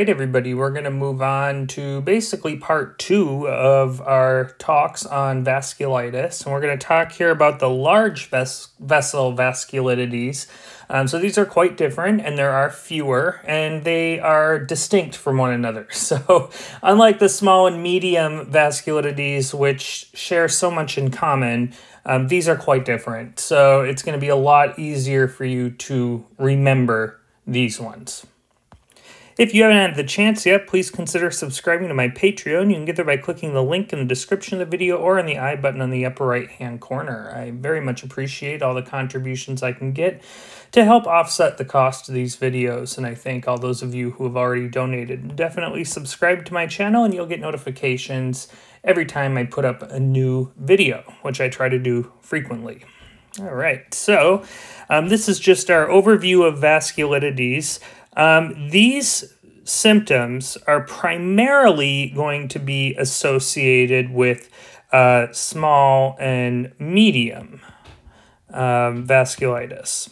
right, everybody, we're going to move on to basically part 2 of our talks on vasculitis. And we're going to talk here about the large vessel vasculitides. So these are quite different, and there are fewer, and they are distinct from one another. So unlike the small and medium vasculitides, which share so much in common, these are quite different. So it's going to be a lot easier for you to remember these ones. If you haven't had the chance yet, please consider subscribing to my Patreon. You can get there by clicking the link in the description of the video or on the I button on the upper right-hand corner. I very much appreciate all the contributions I can get to help offset the cost of these videos, and I thank all those of you who have already donated. Definitely subscribe to my channel, and you'll get notifications every time I put up a new video, which I try to do frequently. All right, so this is just our overview of vasculitides. These symptoms are primarily going to be associated with small and medium vasculitis.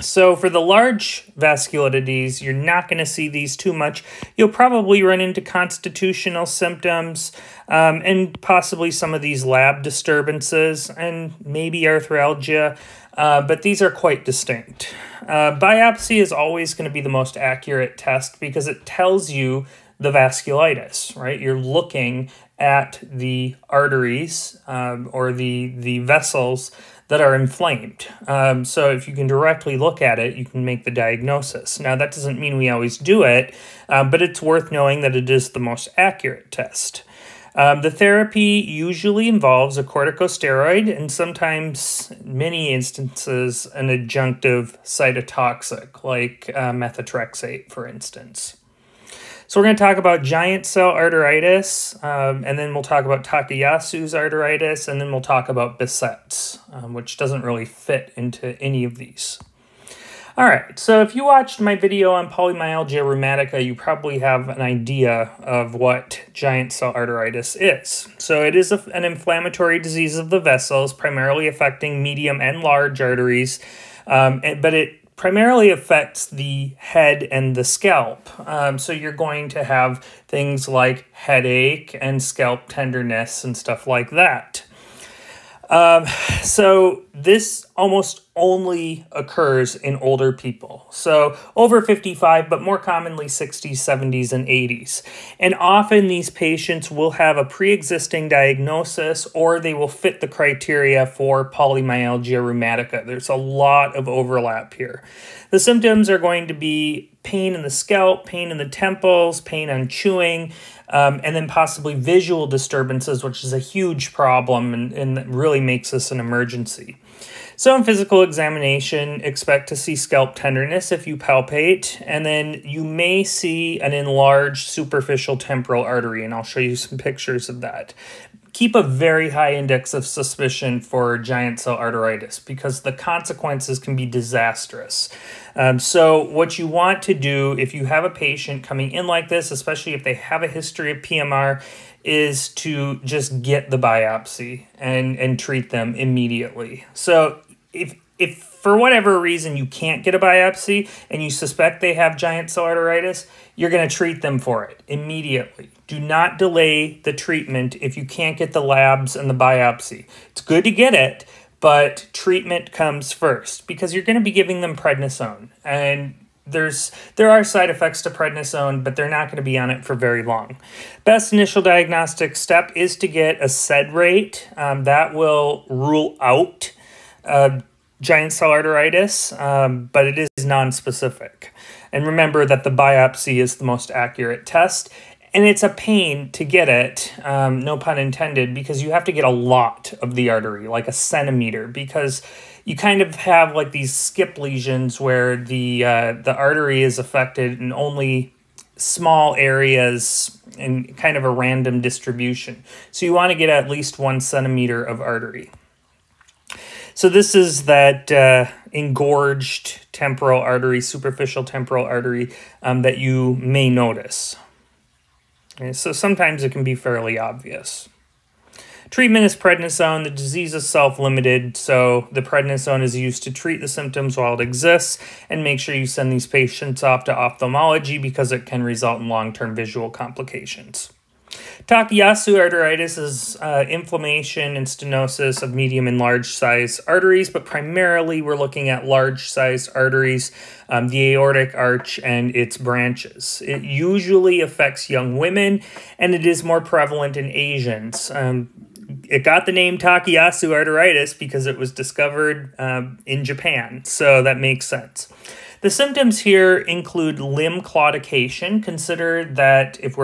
So for the large vasculitides, you're not going to see these too much. You'll probably run into constitutional symptoms and possibly some of these lab disturbances and maybe arthralgia, but these are quite distinct. Biopsy is always going to be the most accurate test because it tells you the vasculitis, right? You're looking at the arteries or the vessels that are inflamed. So if you can directly look at it, you can make the diagnosis. Now, that doesn't mean we always do it, but it's worth knowing that it is the most accurate test. The therapy usually involves a corticosteroid and sometimes, in many instances, an adjunctive cytotoxic, like methotrexate, for instance. So we're going to talk about giant cell arteritis, and then we'll talk about Takayasu's arteritis, and then we'll talk about Behçet's, which doesn't really fit into any of these. All right, so if you watched my video on polymyalgia rheumatica, you probably have an idea of what giant cell arteritis is. So it is an inflammatory disease of the vessels, primarily affecting medium and large arteries, but it primarily affects the head and the scalp. So you're going to have things like headache and scalp tenderness and stuff like that. So this almost only occurs in older people. So over 55, but more commonly 60s, 70s, and 80s. And often these patients will have a pre-existing diagnosis or they will fit the criteria for polymyalgia rheumatica. There's a lot of overlap here. The symptoms are going to be pain in the scalp, pain in the temples, pain on chewing, and then possibly visual disturbances, which is a huge problem and really makes this an emergency. So in physical examination, expect to see scalp tenderness if you palpate, and then you may see an enlarged superficial temporal artery, and I'll show you some pictures of that. Keep a very high index of suspicion for giant cell arteritis because the consequences can be disastrous. So what you want to do if you have a patient coming in like this, especially if they have a history of PMR, is to just get the biopsy and treat them immediately. So if for whatever reason you can't get a biopsy and you suspect they have giant cell arteritis, you're going to treat them for it immediately. Do not delay the treatment if you can't get the labs and the biopsy. It's good to get it, but treatment comes first because you're going to be giving them prednisone. And there are side effects to prednisone, but they're not going to be on it for very long. Best initial diagnostic step is to get a SED rate. That will rule out giant cell arteritis, but it is non-specific. And remember that the biopsy is the most accurate test, and it's a pain to get it, no pun intended, because you have to get a lot of the artery, like a centimeter, because you kind of have like these skip lesions where the artery is affected in only small areas and kind of a random distribution. So you want to get at least 1 centimeter of artery. So this is that engorged temporal artery, superficial temporal artery that you may notice. And so sometimes it can be fairly obvious. Treatment is prednisone. The disease is self-limited, so the prednisone is used to treat the symptoms while it exists, and make sure you send these patients off to ophthalmology because it can result in long-term visual complications. Takayasu's arteritis is inflammation and stenosis of medium and large-sized arteries, but primarily we're looking at large-sized arteries, the aortic arch and its branches. It usually affects young women, and it is more prevalent in Asians. It got the name Takayasu's arteritis because it was discovered in Japan, so that makes sense. The symptoms here include limb claudication. Consider that if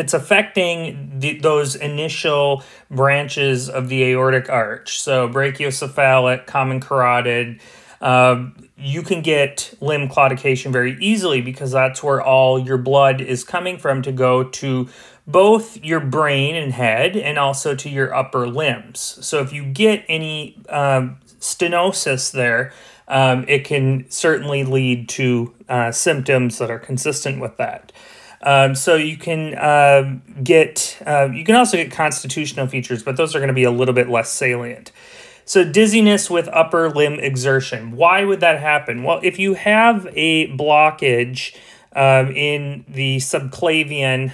it's affecting those initial branches of the aortic arch, so brachiocephalic, common carotid, you can get limb claudication very easily because that's where all your blood is coming from to go to both your brain and head and also to your upper limbs. So if you get any stenosis there, it can certainly lead to symptoms that are consistent with that. So you can also get constitutional features, but those are going to be a little bit less salient. So dizziness with upper limb exertion. Why would that happen? Well, if you have a blockage in the subclavian,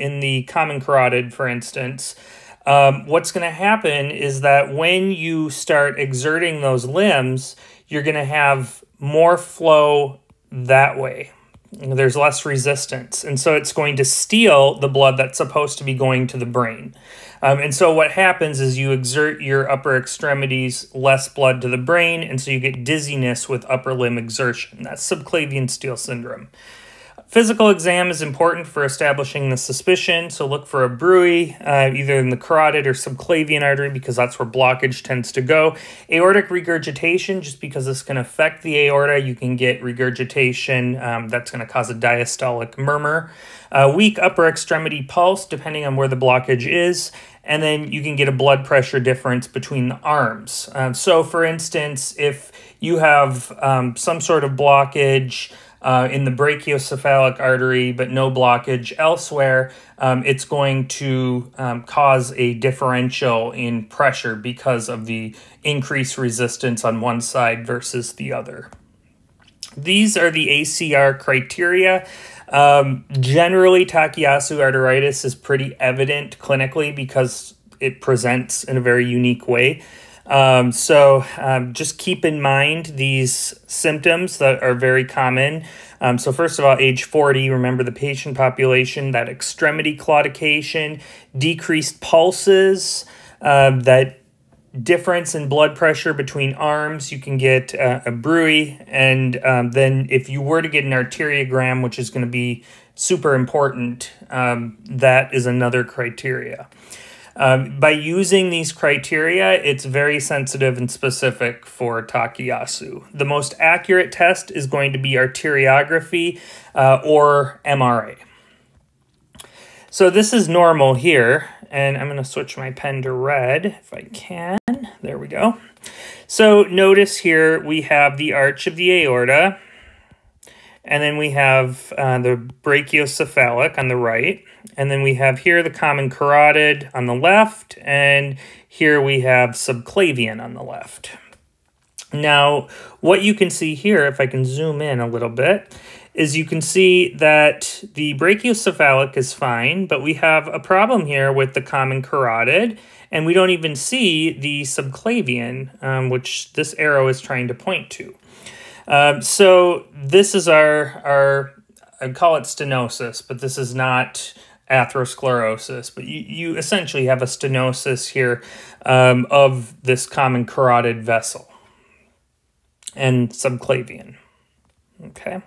in the common carotid, for instance, what's going to happen is that when you start exerting those limbs, you're going to have more flow that way. There's less resistance, and so it's going to steal the blood that's supposed to be going to the brain. And so what happens is you exert your upper extremities, less blood to the brain, and so you get dizziness with upper limb exertion. That's subclavian steal syndrome. Physical exam is important for establishing the suspicion, so look for a bruit, either in the carotid or subclavian artery, because that's where blockage tends to go. Aortic regurgitation, just because this can affect the aorta, you can get regurgitation that's going to cause a diastolic murmur. Weak upper extremity pulse, depending on where the blockage is. And then you can get a blood pressure difference between the arms. So, for instance, if you have some sort of blockage in the brachiocephalic artery, but no blockage elsewhere, it's going to cause a differential in pressure because of the increased resistance on one side versus the other. These are the ACR criteria. Generally, Takayasu's arteritis is pretty evident clinically because it presents in a very unique way. Just keep in mind these symptoms that are very common. So first of all, age 40, remember the patient population, that extremity claudication, decreased pulses, that difference in blood pressure between arms, you can get a bruit, and then if you were to get an arteriogram, which is going to be super important, that is another criteria. By using these criteria, it's very sensitive and specific for Takayasu. The most accurate test is going to be arteriography or MRA. So this is normal here, and I'm going to switch my pen to red if I can. There we go. So notice here we have the arch of the aorta, and then we have the brachiocephalic on the right, and then we have here the common carotid on the left, and here we have subclavian on the left. Now, what you can see here, if I can zoom in a little bit, is you can see that the brachiocephalic is fine, but we have a problem here with the common carotid, and we don't even see the subclavian, which this arrow is trying to point to. So this is our I call it stenosis, but this is not atherosclerosis. But you essentially have a stenosis here of this common carotid vessel and subclavian. Okay.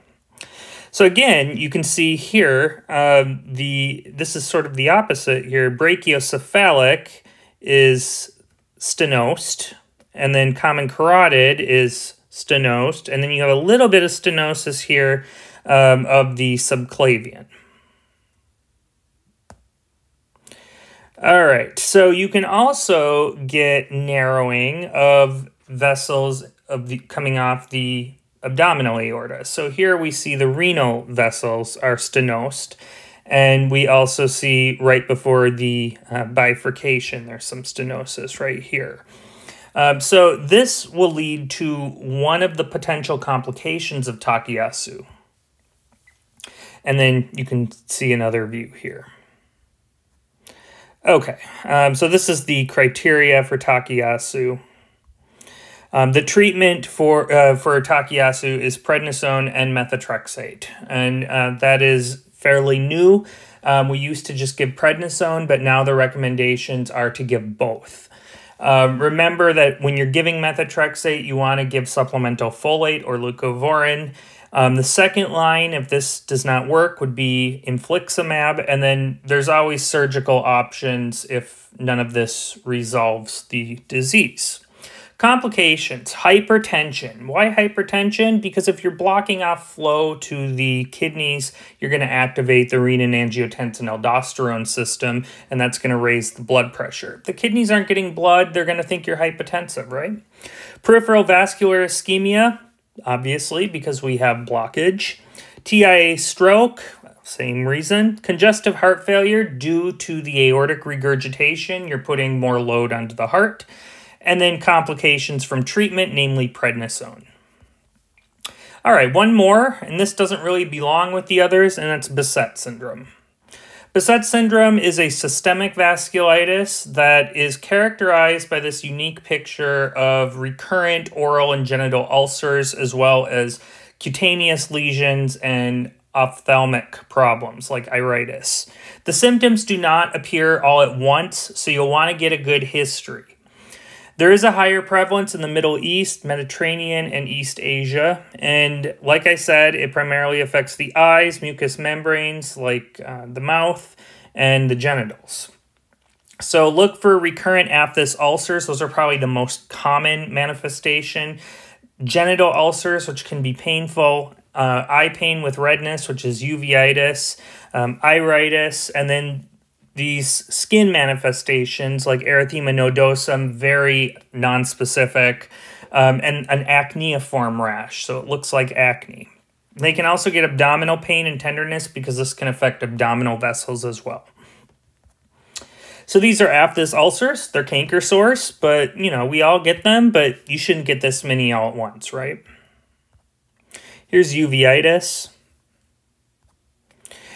So again, you can see here, this is sort of the opposite here. Brachiocephalic is stenosed, and then common carotid is stenosed, and then you have a little bit of stenosis here of the subclavian. All right, so you can also get narrowing of vessels coming off the abdominal aorta. So here we see the renal vessels are stenosed, And we also see right before the bifurcation, there's some stenosis right here. So this will lead to one of the potential complications of Takayasu. And then you can see another view here. Okay, so this is the criteria for Takayasu. The treatment for Takayasu is prednisone and methotrexate, and that is fairly new. We used to just give prednisone, but now the recommendations are to give both. Remember that when you're giving methotrexate, you want to give supplemental folate or leucovorin. The second line, if this does not work, would be infliximab, and then there's always surgical options if none of this resolves the disease. Complications, hypertension. Why hypertension? Because if you're blocking off flow to the kidneys, you're going to activate the renin-angiotensin-aldosterone system, and that's going to raise the blood pressure. If the kidneys aren't getting blood, they're going to think you're hypotensive, right? Peripheral vascular ischemia, obviously, because we have blockage. TIA stroke, same reason. Congestive heart failure due to the aortic regurgitation. You're putting more load onto the heart. And then complications from treatment, namely prednisone. All right, one more, and this doesn't really belong with the others, and that's Behçet syndrome. Behçet syndrome is a systemic vasculitis that is characterized by this unique picture of recurrent oral and genital ulcers, as well as cutaneous lesions and ophthalmic problems like iritis. The symptoms do not appear all at once, so you'll want to get a good history. There is a higher prevalence in the Middle East, Mediterranean, and East Asia. And like I said, it primarily affects the eyes, mucous membranes like the mouth, and the genitals. So look for recurrent aphthous ulcers. Those are probably the most common manifestation. Genital ulcers, which can be painful. Eye pain with redness, which is uveitis, iritis, and then these skin manifestations like erythema nodosum, very nonspecific, and an acneiform rash, so it looks like acne. They can also get abdominal pain and tenderness because this can affect abdominal vessels as well. So these are aphthous ulcers. They're canker sores, but, you know, we all get them, but you shouldn't get this many all at once, right? Here's uveitis.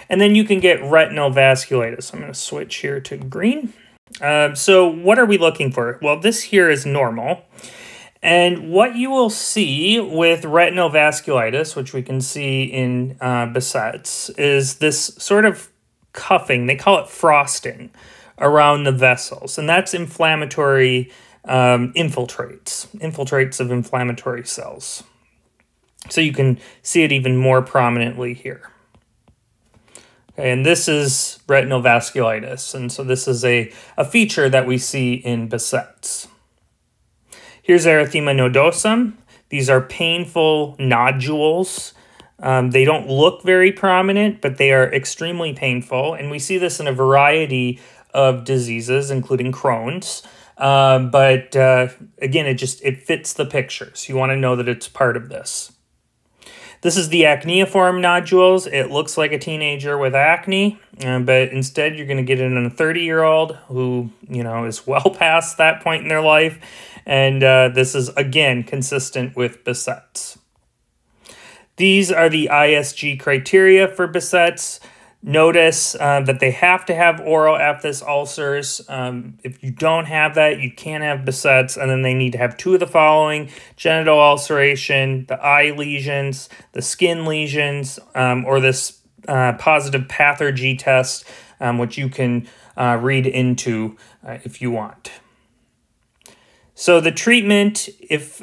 And then you can get retinal vasculitis. I'm going to switch here to green. So what are we looking for? Well, this here is normal. And what you will see with retinal vasculitis, which we can see in Behçet's, is this sort of cuffing. They call it frosting around the vessels. And that's inflammatory infiltrates of inflammatory cells. So you can see it even more prominently here. And this is retinal vasculitis, and so this is a feature that we see in Behçet's. Here's erythema nodosum. These are painful nodules. They don't look very prominent, but they are extremely painful, and we see this in a variety of diseases, including Crohn's. But again, it fits the picture, so you want to know that it's part of this. This is the acneiform nodules. It looks like a teenager with acne, but instead you're going to get it in a 30-year-old who, you know, is well past that point in their life. And this is, again, consistent with Behçet's. These are the ISG criteria for Behçet's. Notice that they have to have oral aphthous ulcers. If you don't have that, you can't have Behçet's, and then they need to have two of the following: genital ulceration, the eye lesions, the skin lesions, or this positive pathergy test, which you can read into if you want. So the treatment, if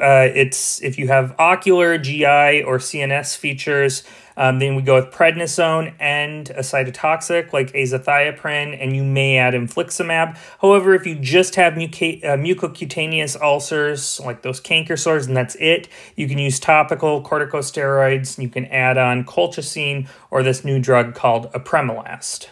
you have ocular, GI, or CNS features, then we go with prednisone and a cytotoxic like azathioprine, and you may add infliximab. However, if you just have mucocutaneous ulcers, like those canker sores, and that's it, you can use topical corticosteroids, and you can add on colchicine or this new drug called apremilast.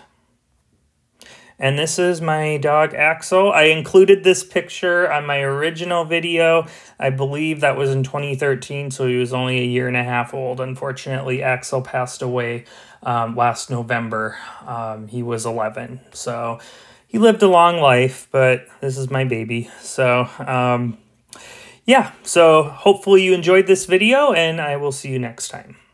And this is my dog Axel. I included this picture on my original video. I believe that was in 2013, so he was only a year and a half old. Unfortunately, Axel passed away last November. He was 11, so he lived a long life, but this is my baby. So yeah, so hopefully you enjoyed this video, and I will see you next time.